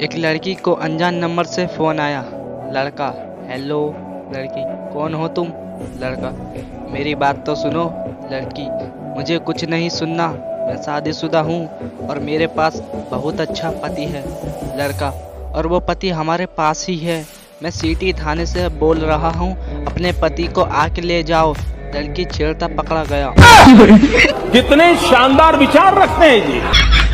एक लड़की को अनजान नंबर से फ़ोन आया। लड़का: हेलो। लड़की: कौन हो तुम? लड़का: मेरी बात तो सुनो। लड़की: मुझे कुछ नहीं सुनना, मैं शादीशुदा हूँ और मेरे पास बहुत अच्छा पति है। लड़का: और वो पति हमारे पास ही है, मैं सिटी थाने से बोल रहा हूँ, अपने पति को आके ले जाओ। लड़की छेड़ता पकड़ा गया। कितने शानदार विचार रखते हैं जी।